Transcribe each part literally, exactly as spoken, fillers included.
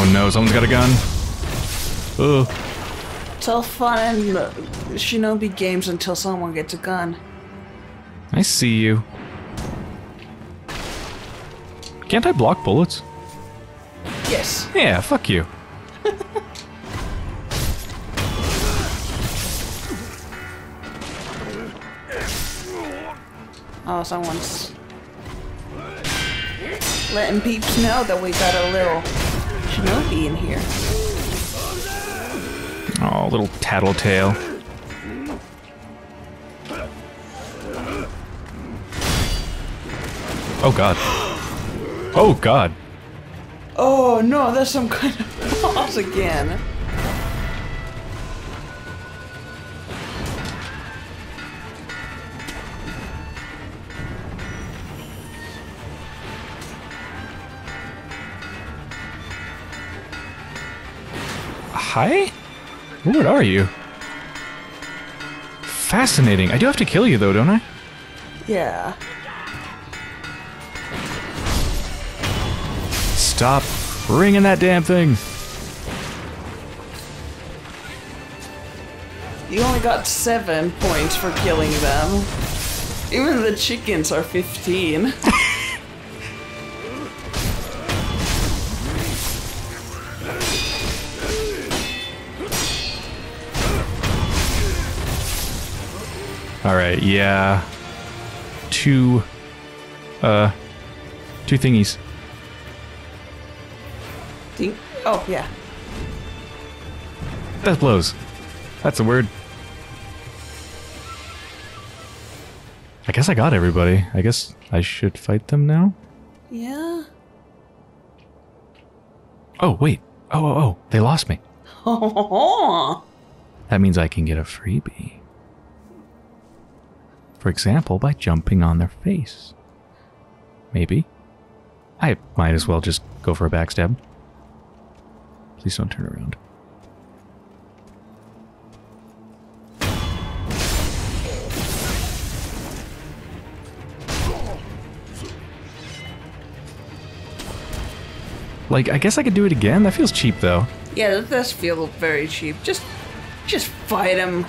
Oh no, someone's got a gun. Ugh. It's all fun in Shinobi games until someone gets a gun. I see you. Can't I block bullets? Yes. Yeah, fuck you. Oh, someone's letting peeps know that we got a little Shinobi in here. Oh, little tattletale. Oh god. Oh god. Oh no, there's some kind of boss again. Hi? What are you? Fascinating. I do have to kill you though, don't I? Yeah. Stop ringing that damn thing. You only got seven points for killing them. Even the chickens are fifteen. Alright, yeah. Two, uh, two thingies. Ding. Oh, yeah. That blows. That's the word. I guess I got everybody. I guess I should fight them now? Yeah. Oh, wait. Oh, oh, oh. They lost me. That means I can get a freebie. For example, by jumping on their face. Maybe. I might as well just go for a backstab. Please don't turn around. Like, I guess I could do it again? That feels cheap, though. Yeah, that does feel very cheap. Just, just fight him.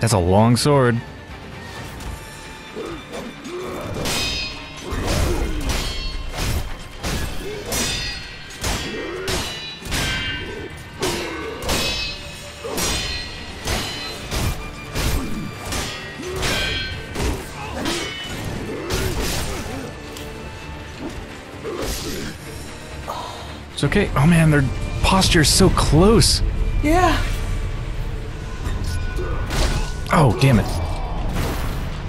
That's a long sword. It's okay. Oh man, their posture is so close. Yeah. Oh, damn it.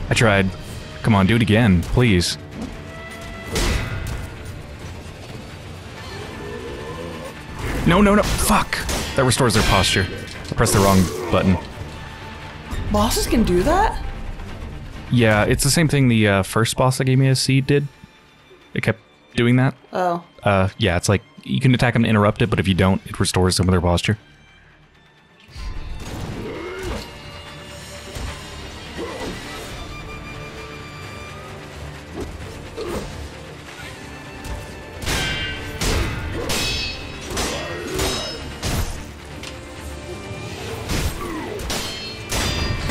I tried. Come on, do it again, please. No, no, no. Fuck. That restores their posture. I pressed the wrong button. Bosses can do that? Yeah, it's the same thing the uh, first boss that gave me a seed did. It kept doing that. Oh. Uh, yeah, it's like you can attack them to interrupt it, but if you don't, it restores some of their posture.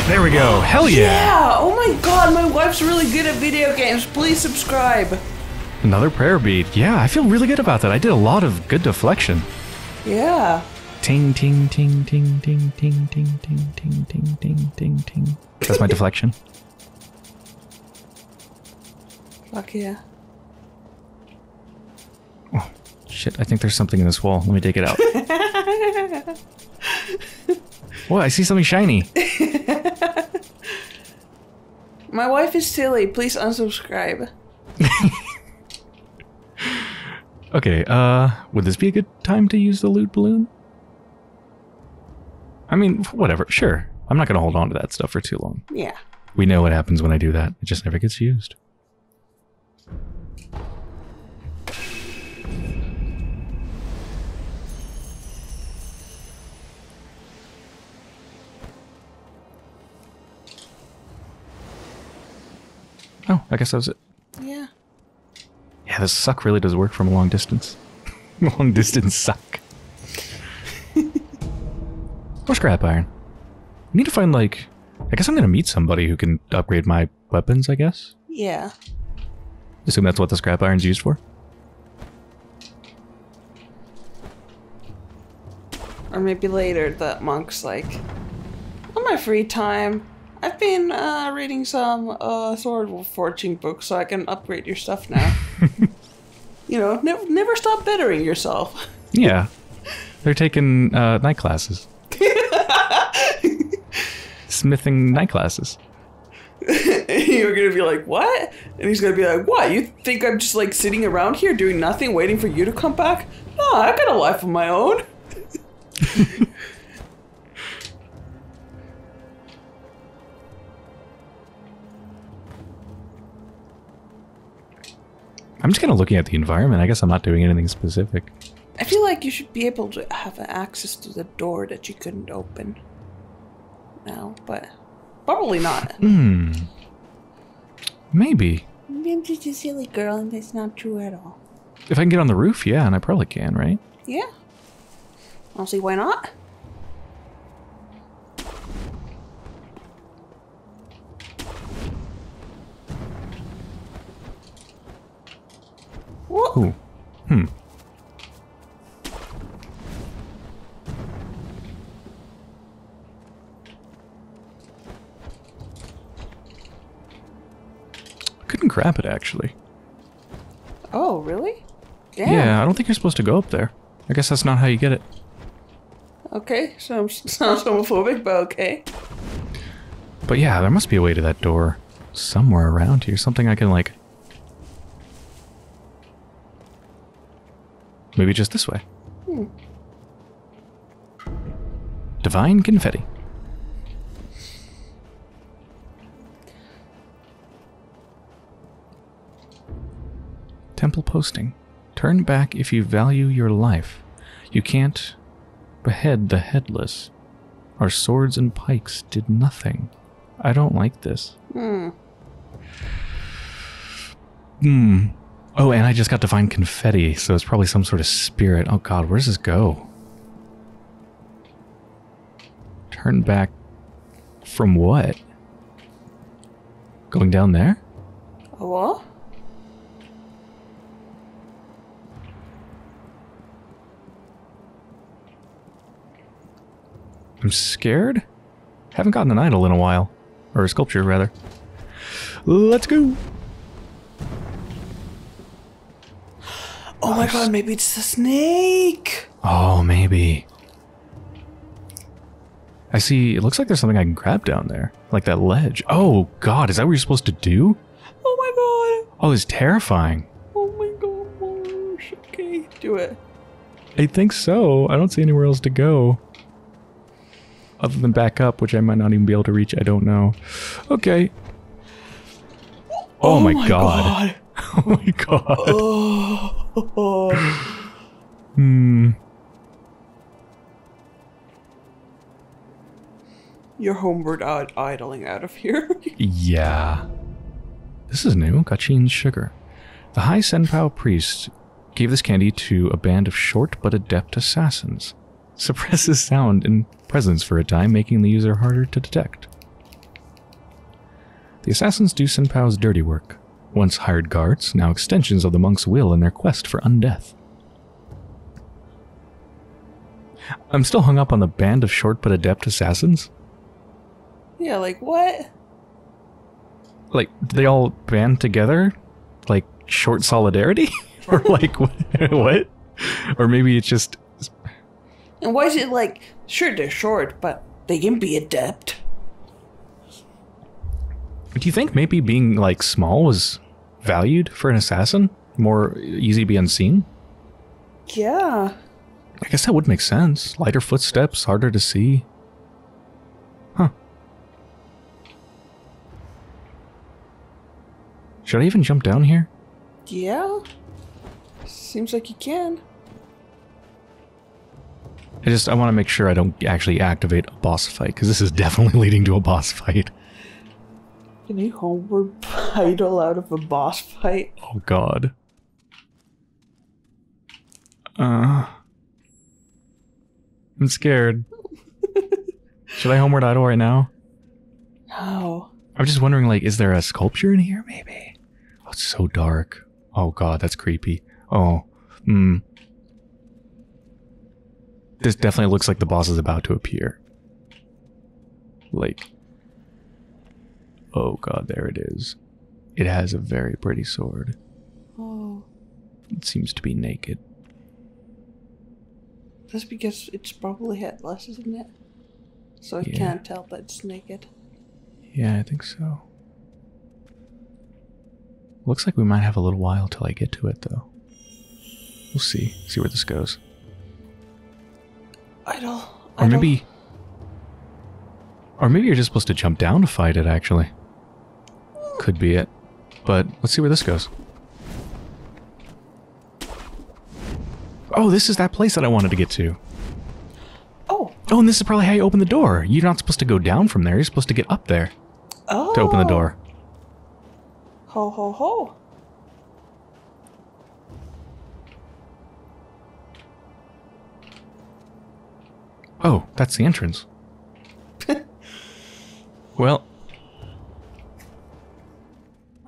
There we go. Hell yeah. Yeah. Oh my god, my wife's really good at video games. Please subscribe. Another prayer bead. Yeah, I feel really good about that. I did a lot of good deflection. Yeah. Ting, ting, ting, ting, ting, ting, ting, ting, ting, ting, ting, ting, ting. That's my deflection. Fuck yeah. Oh, shit. I think there's something in this wall. Let me take it out. What? I see something shiny. My wife is silly. Please unsubscribe. Okay, uh, would this be a good time to use the loot balloon? I mean, whatever. Sure. I'm not going to hold on to that stuff for too long. Yeah. We know what happens when I do that. It just never gets used. Oh, I guess that was it. Yeah. Yeah, this suck really does work from a long distance. Long distance suck. More scrap iron. I need to find, like... I guess I'm going to meet somebody who can upgrade my weapons, I guess? Yeah. Assume that's what the scrap iron's used for? Or maybe later that monk's like... On my free time, I've been uh, reading some uh, Sword Forging books, so I can upgrade your stuff now. You know, never, never stop bettering yourself. Yeah. They're taking uh, night classes. Smithing night classes. You're gonna be like, what? And he's gonna be like, what? You think I'm just like sitting around here doing nothing, waiting for you to come back? No, I've got a life of my own. I'm just kind of looking at the environment. I guess I'm not doing anything specific. I feel like you should be able to have access to the door that you couldn't open now, but probably not. Hmm. Maybe. Maybe I'm just a silly girl and that's not true at all. If I can get on the roof, yeah, and I probably can, right? Yeah. Honestly, why not? Ooh. Hmm. Couldn't grab it, actually. Oh, really? Damn. Yeah, I don't think you're supposed to go up there. I guess that's not how you get it. Okay, sounds, sounds homophobic, but okay. But yeah, there must be a way to that door somewhere around here. Something I can, like... Maybe just this way. Hmm. Divine Confetti. Temple posting. Turn back if you value your life. You can't behead the headless. Our swords and pikes did nothing. I don't like this. Hmm. Hmm. Oh, and I just got Divine Confetti, so it's probably some sort of spirit. Oh god, where does this go? Turn back from what? Going down there? A wall? I'm scared? Haven't gotten an idol in a while. Or a sculpture, rather. Let's go! Oh my god, maybe it's a snake! Oh, maybe. I see, it looks like there's something I can grab down there. Like that ledge. Oh god, is that what you're supposed to do? Oh my god! Oh, it's terrifying. Oh my gosh. Okay, do it. I think so. I don't see anywhere else to go. Other than back up, which I might not even be able to reach, I don't know. Okay. Oh, oh my, my god. god. Oh my god. Oh. Hmm. You're homeward out, idling out of here. Yeah. This is new. Nakachin's sugar. The high Senpou priest gave this candy to a band of short but adept assassins. Suppresses sound and presence for a time, making the user harder to detect. The assassins do Senpou's dirty work. Once hired guards, now extensions of the monk's will in their quest for undeath. I'm still hung up on the band of short but adept assassins. Yeah, like what? Like, they all band together? Like, short solidarity? Or like, what? Or maybe it's just... And why is it like, sure they're short, but they can be adept? Do you think maybe being, like, small was valued for an assassin? More easy to be unseen? Yeah. I guess that would make sense. Lighter footsteps, harder to see. Huh. Should I even jump down here? Yeah. Seems like you can. I just, I want to make sure I don't actually activate a boss fight, because this is definitely leading to a boss fight. Can he homeward idle out of a boss fight? Oh god. Uh, I'm scared. Should I homeward idle right now? No. I'm just wondering, like, is there a sculpture in here, maybe? Oh, it's so dark. Oh god, that's creepy. Oh. Hmm. This definitely looks like the boss is about to appear. Like... Oh god, there it is. It has a very pretty sword. Oh. It seems to be naked. That's because it's probably headless, isn't it? So it yeah. can't tell that it's naked. Yeah, I think so. Looks like we might have a little while till I get to it, though. We'll see. See where this goes. Idle. Or maybe... Or maybe you're just supposed to jump down to fight it, actually. Could be it. But let's see where this goes. Oh, this is that place that I wanted to get to. Oh. Oh, and this is probably how you open the door. You're not supposed to go down from there. You're supposed to get up there oh. to open the door. Ho, ho, ho. Oh, that's the entrance. Well.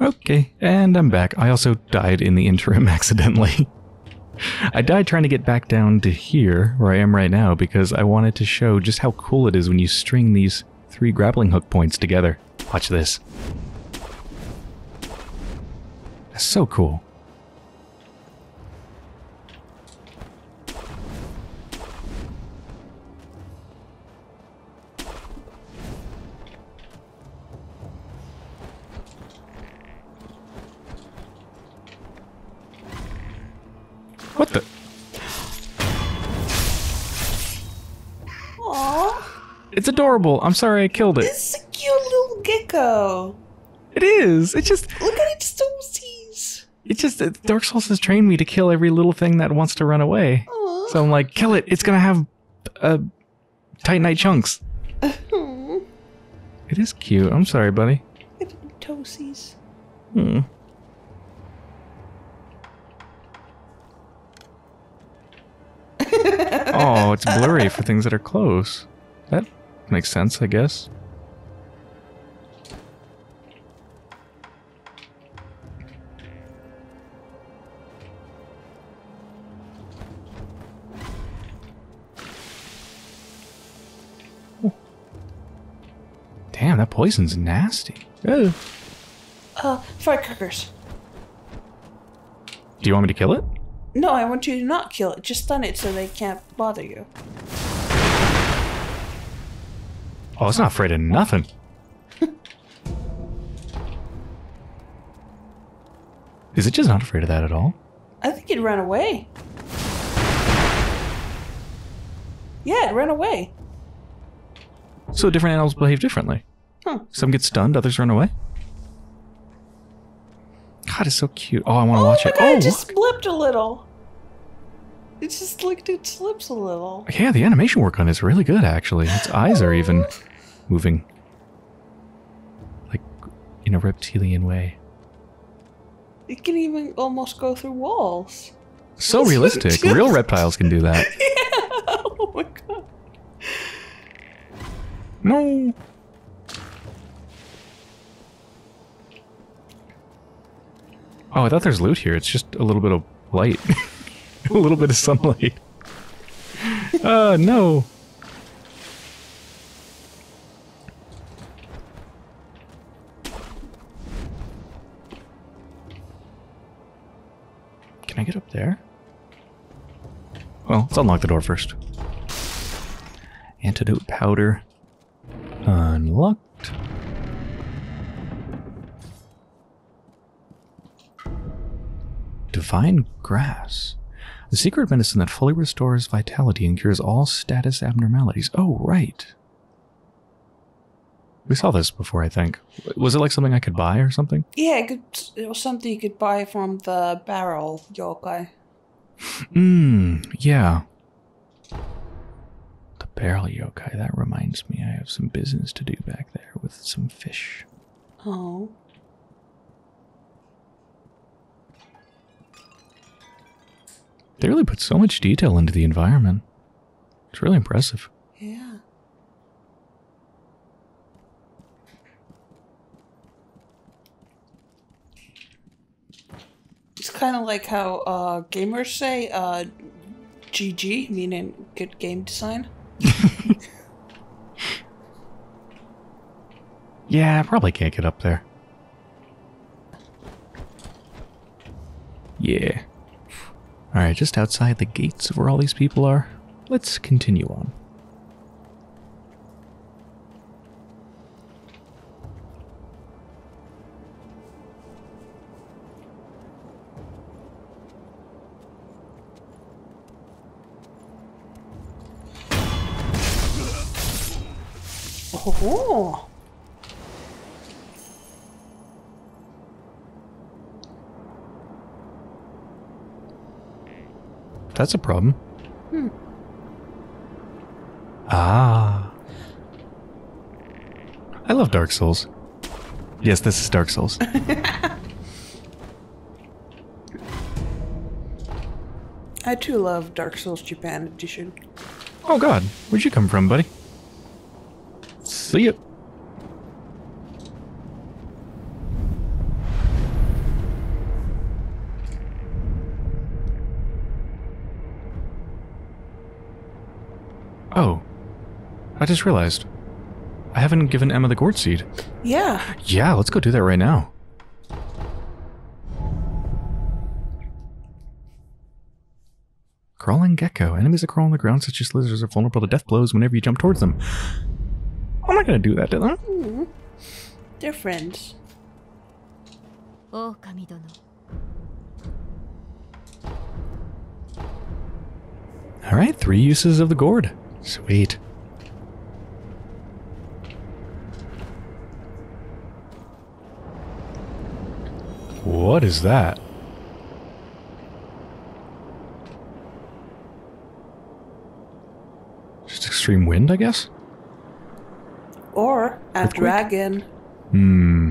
Okay, and I'm back. I also died in the interim accidentally. I died trying to get back down to here, where I am right now, because I wanted to show just how cool it is when you string these three grappling hook points together. Watch this. That's so cool. What the? Aww. It's adorable. I'm sorry I killed it. It's a cute little gecko. It is. It just... Look at its toesies. It just... Dark Souls has trained me to kill every little thing that wants to run away. Aww. So I'm like, kill it. It's gonna have... Uh, Titanite chunks. It is cute. I'm sorry, buddy. Look at the toesies. Hmm. Oh, it's blurry for things that are close. That makes sense, I guess. Oh. Damn, that poison's nasty. Ew. Uh, firecrackers. Do you want me to kill it? No, I want you to not kill it. Just stun it so they can't bother you. Oh, it's not afraid of nothing. Is it just not afraid of that at all? I think it ran away. Yeah, it ran away. So different animals behave differently. Huh. Some get stunned, others run away. God, it's so cute. Oh, I want to oh watch it. God, oh, it just look. Slipped a little. It just looked, it slips a little. Yeah, the animation work on it is really good, actually. Its eyes are even moving. Like, in a reptilian way. It can even almost go through walls. So it's realistic. Just... Real reptiles can do that. Yeah. Oh my god. No. Oh, I thought there's loot here. It's just a little bit of light. A little bit of sunlight. Uh, no. Can I get up there? Well, let's unlock the door first. Antidote powder. Unlocked. Divine grass. The secret medicine that fully restores vitality and cures all status abnormalities. Oh, right. We saw this before, I think. Was it like something I could buy or something? Yeah, it, could, it was something you could buy from the barrel yokai. Mmm, yeah. The barrel yokai, that reminds me I have some business to do back there with some fish. Oh. They really put so much detail into the environment. It's really impressive. Yeah. It's kind of like how uh, gamers say uh, G G, meaning good game design. Yeah, I probably can't get up there. Yeah. Alright, just outside the gates of where all these people are, let's continue on. Oh! That's a problem. Hmm. Ah. I love Dark Souls. Yes, this is Dark Souls. I too love Dark Souls Japan Edition. Oh god, where'd you come from, buddy? See ya. Oh, I just realized I haven't given Emma the gourd seed. Yeah. Yeah, let's go do that right now. Crawling Gecko. Enemies that crawl on the ground, such as lizards, are vulnerable to death blows whenever you jump towards them. I'm not going to do that, did I? Mm-hmm. They're friends. Oh, Kamidono. All right, three uses of the gourd. Sweet. What is that? Just extreme wind, I guess? Or a Earthquake? Dragon. Hmm.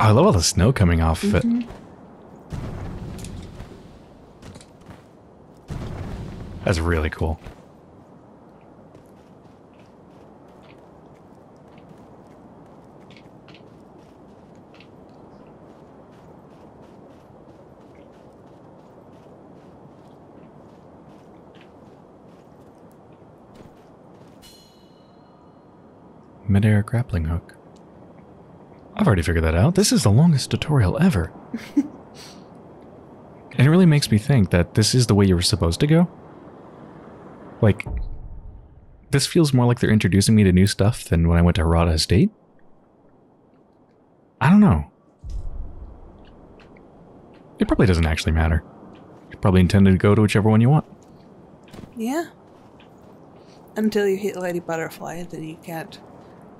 I love all the snow coming off of it. Mm-hmm. That's really cool. Midair grappling hook. I've already figured that out. This is the longest tutorial ever. And it really makes me think that this is the way you were supposed to go. Like, this feels more like they're introducing me to new stuff than when I went to Harada Estate. I don't know. It probably doesn't actually matter. You're probably intended to go to whichever one you want. Yeah. Until you hit Lady Butterfly, then you can't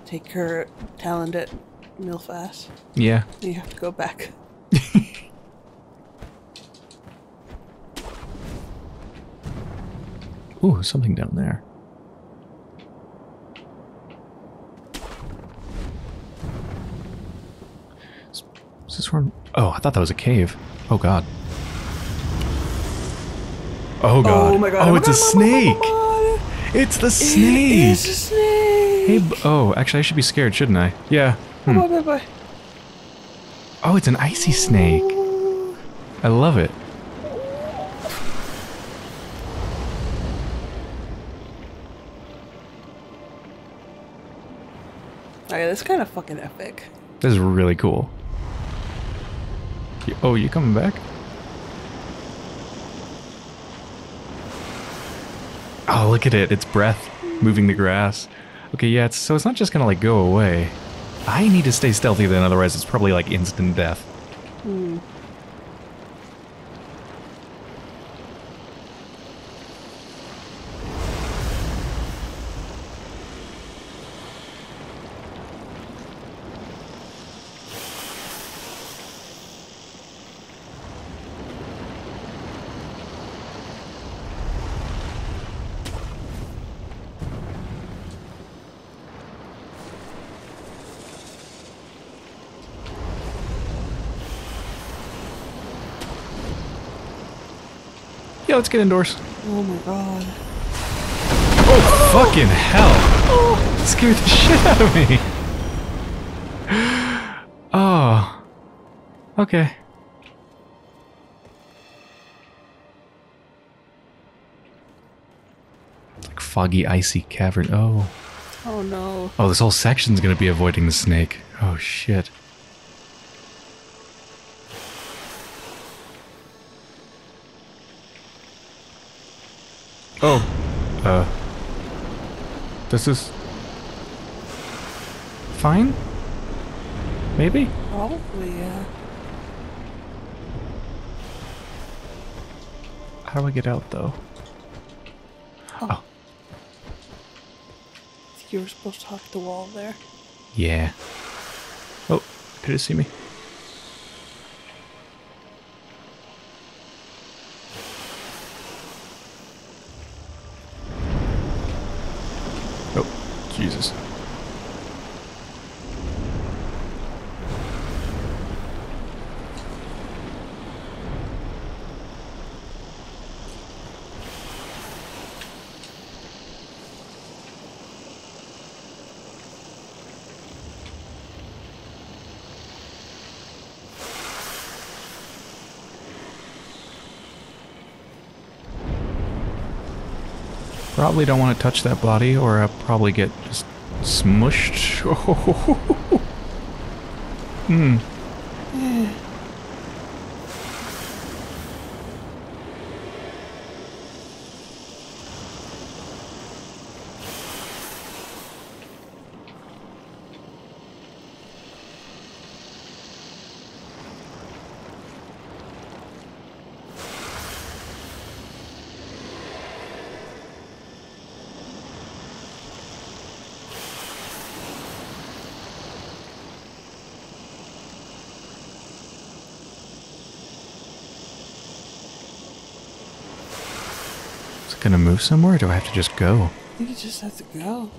take her talent at real fast. Yeah. You have to go back. Ooh, something down there. Is, is this where I'm, oh, I thought that was a cave. Oh god. Oh god. Oh my god. Oh, oh it's god, a snake. God. It's the snake. It is a snake. Hey, oh, actually I should be scared, shouldn't I? Yeah. Hmm. Oh, bye, bye. Oh, it's an icy snake. I love it. Okay, that's kind of fucking epic. This is really cool. Oh, you coming back? Oh, look at it. Its breath moving the grass. Okay, yeah, it's, so it's not just going to like go away. I need to stay stealthy then, otherwise it's probably like instant death. Mm. Yeah, let's get indoors. Oh my god. Oh, oh. Fucking hell. Oh. It scared the shit out of me. Oh. Okay. Like foggy, icy cavern. Oh. Oh no. Oh, this whole section's gonna be avoiding the snake. Oh shit. Oh. Uh. This is... fine? Maybe? Probably, yeah. How do I get out, though? Oh. Oh. I think you were supposed to hop the wall there. Yeah. Oh, could it see me? Jesus. Probably don't want to touch that body, or I'll probably get just smushed. Hmm. Yeah. Gonna move somewhere, or do I have to just go? I think you just have to go.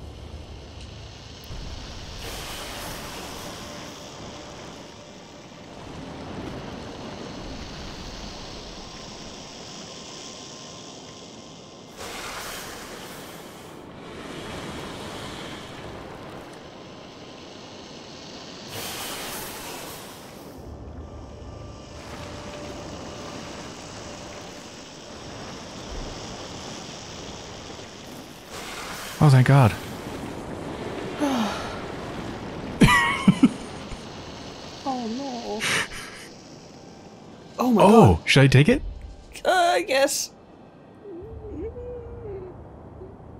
Oh, thank God. Oh, no. Oh, my oh, God. Oh, should I take it? Uh, I guess.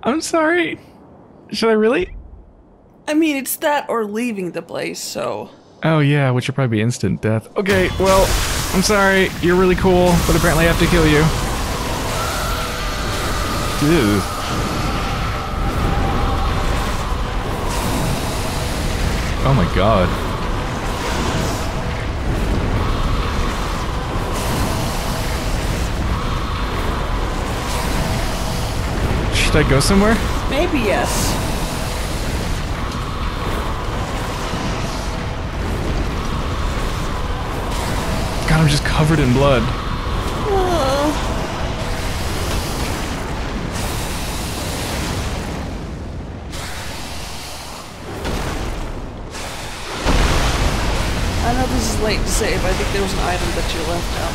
I'm sorry. Should I really? I mean, it's that or leaving the place, so... Oh, yeah, which would probably be instant death. Okay, well, I'm sorry. You're really cool, but apparently I have to kill you. Dude. Oh my god. Should I go somewhere? Maybe yes. God, I'm just covered in blood. Late to save. I think there was an item that you left down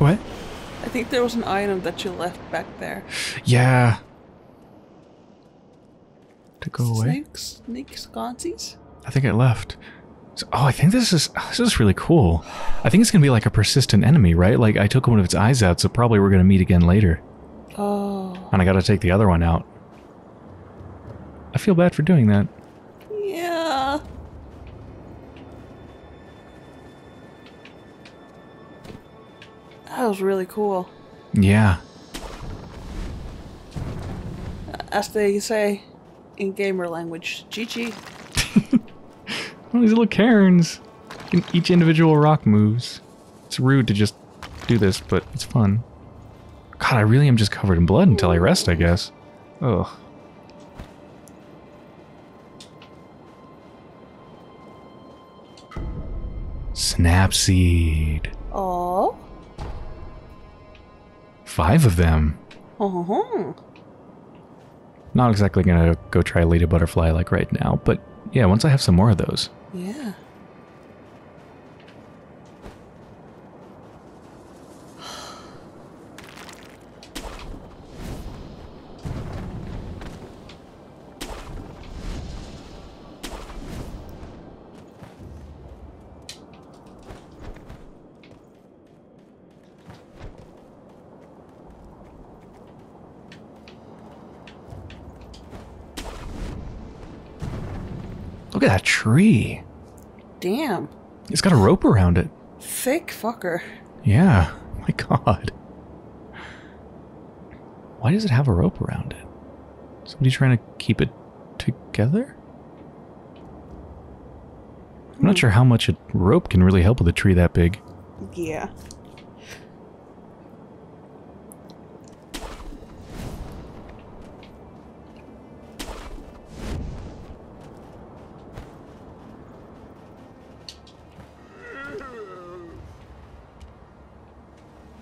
there. What? I think there was an item that you left back there. Yeah. To go away. Snakes? Snake sconces? I think it left. So, oh, I think this is this is really cool. I think it's gonna be like a persistent enemy, right? Like I took one of its eyes out, so probably we're gonna meet again later. Oh. And I gotta take the other one out. I feel bad for doing that. Yeah. That was really cool. Yeah. As they say in gamer language, G G. All these little cairns. Each individual rock moves. It's rude to just do this, but it's fun. God, I really am just covered in blood until I rest, I guess. Ugh. Snapseed. Oh. Five of them. Oh. Not exactly gonna go try Lady Butterfly like right now, but yeah, once I have some more of those. Yeah. Look at that tree. Damn. It's got a rope around it. Thick fucker. Yeah. My god. Why does it have a rope around it? Somebody trying to keep it together? I'm hmm. not sure how much a rope can really help with a tree that big. Yeah.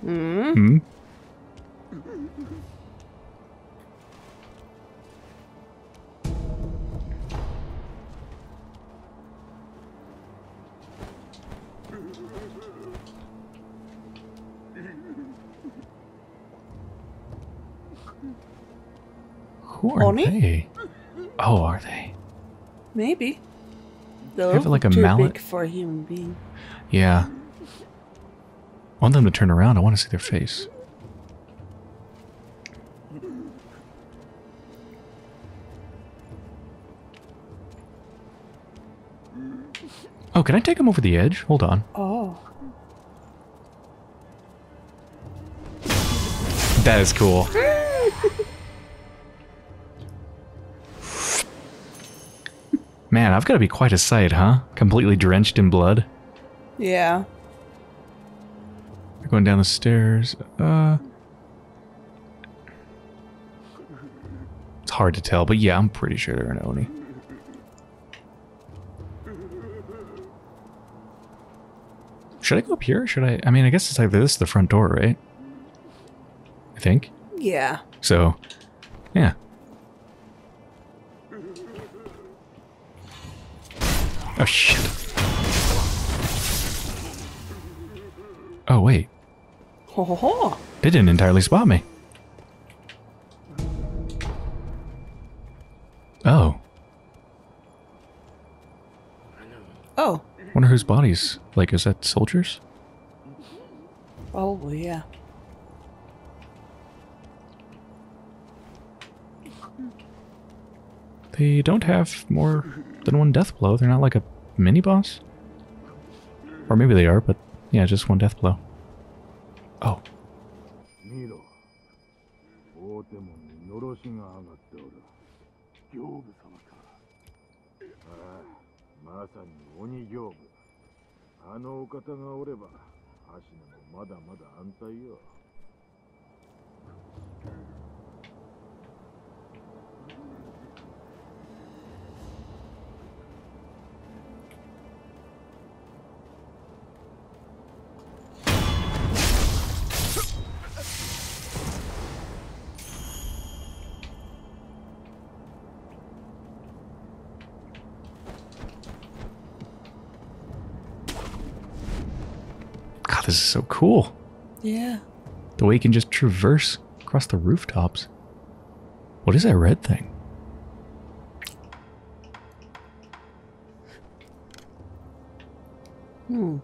Mm. Who are Oni? They? Oh, are they? Maybe. They have like a too mallet big for a human being. Yeah. I want them to turn around. I want to see their face. Oh, can I take them over the edge? Hold on. Oh. That is cool. Man, I've got to be quite a sight, huh? Completely drenched in blood. Yeah. Going down the stairs. Uh, it's hard to tell, but yeah, I'm pretty sure they're an Oni. Should I go up here? Or should I? I mean, I guess it's like this, the front door, right? I think. Yeah. So, yeah. Oh, shit. Oh, wait. Ho, ho, ho. They didn't entirely spot me. Oh. Oh. Wonder whose bodies. Like, is that soldiers? Oh, yeah. They don't have more than one death blow. They're not like a mini boss? Or maybe they are, but yeah, just one death blow. Oh. This is so cool. Yeah. The way you can just traverse across the rooftops. What is that red thing? Hmm.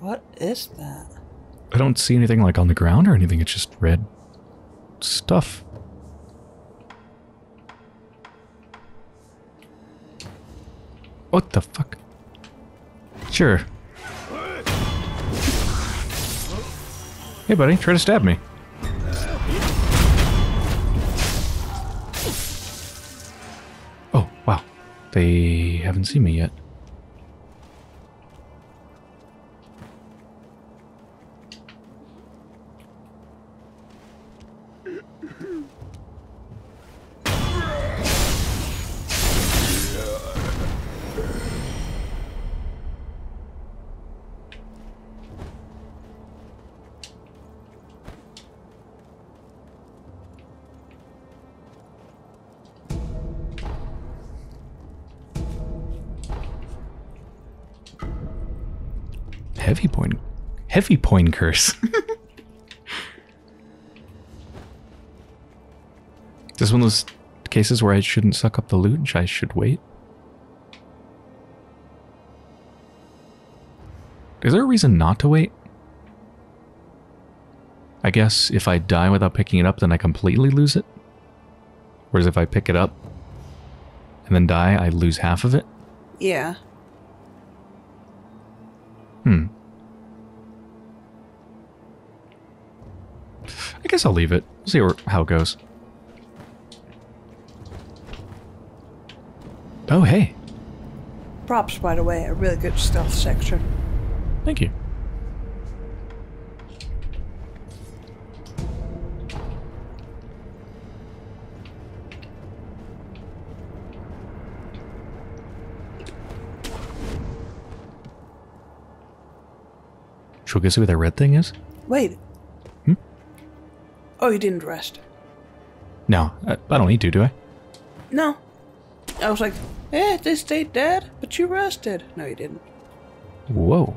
What is that? I don't see anything like on the ground or anything. It's just red stuff. What the fuck? Sure. Hey, buddy, try to stab me. Oh, wow. They haven't seen me yet. heavy point, heavy point curse. Is this one of those cases where I shouldn't suck up the loot? I should wait. Is there a reason not to wait? I guess if I die without picking it up, then I completely lose it. Whereas if I pick it up and then die, I lose half of it. Yeah. Hmm. I guess I'll leave it. See where, how it goes. Oh, hey. Props, by the way, a really good stealth section. Thank you. Should we go see where that red thing is? Wait. Hmm? Oh, you didn't rest. No, I, I don't need to, do I? No. I was like, eh, they stayed dead, but you rested. No, you didn't. Whoa.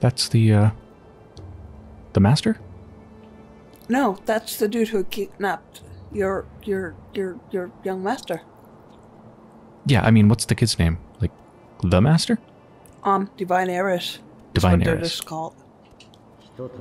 That's the, uh, the master? No, that's the dude who kidnapped your, your, your, your young master. Yeah, I mean, what's the kid's name? Like, the master? Um, Divine Heiress. Divine Heiress. That's what they're just called.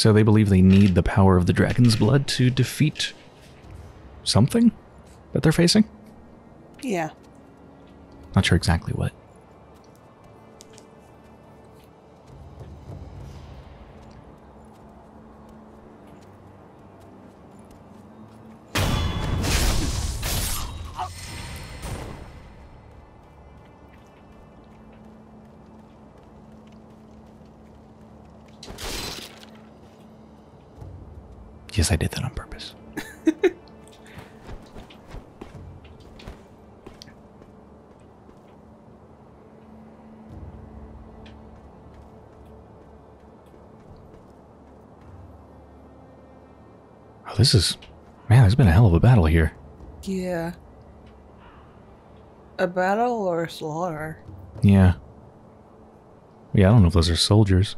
So they believe they need the power of the dragon's blood to defeat something that they're facing? Yeah. Not sure exactly what. Yes, I did that on purpose. Oh, this is... Man, there's been a hell of a battle here. Yeah. A battle or a slaughter? Yeah. Yeah, I don't know if those are soldiers.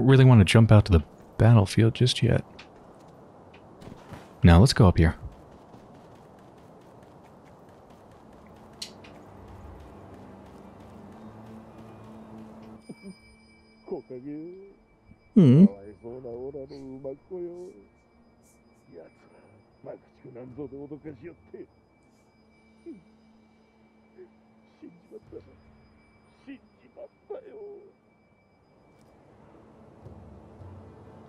Really want to jump out to the battlefield just yet. Now let's go up here. Hmm.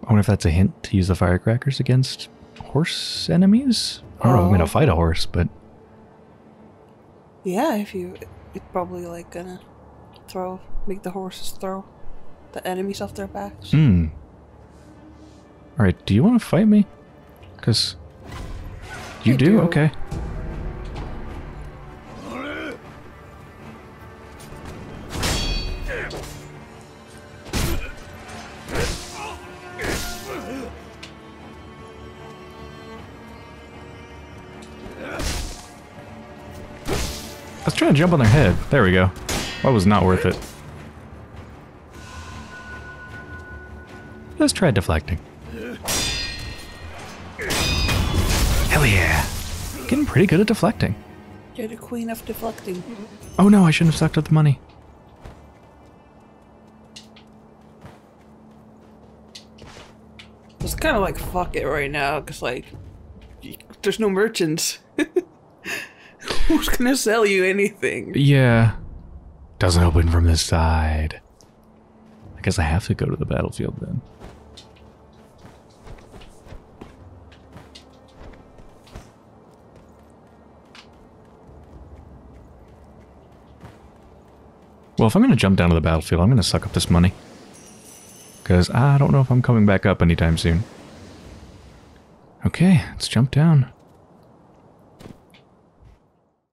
I wonder if that's a hint to use the firecrackers against horse enemies? I don't oh. know if I'm gonna fight a horse, but... Yeah, if you... It's probably like gonna throw... Make the horses throw the enemies off their backs. Hmm. Alright, do you want to fight me? Because... You do? do? Okay. Jump on their head. There we go. That was not worth it. Let's try deflecting. Hell yeah. Getting pretty good at deflecting. You're the queen of deflecting. Oh no, I shouldn't have sucked up the money. It's kind of like, fuck it right now, because like, there's no merchants. Who's gonna sell you anything? Yeah. Doesn't open from this side. I guess I have to go to the battlefield then. Well, if I'm gonna jump down to the battlefield, I'm gonna suck up this money. Because I don't know if I'm coming back up anytime soon. Okay, let's jump down.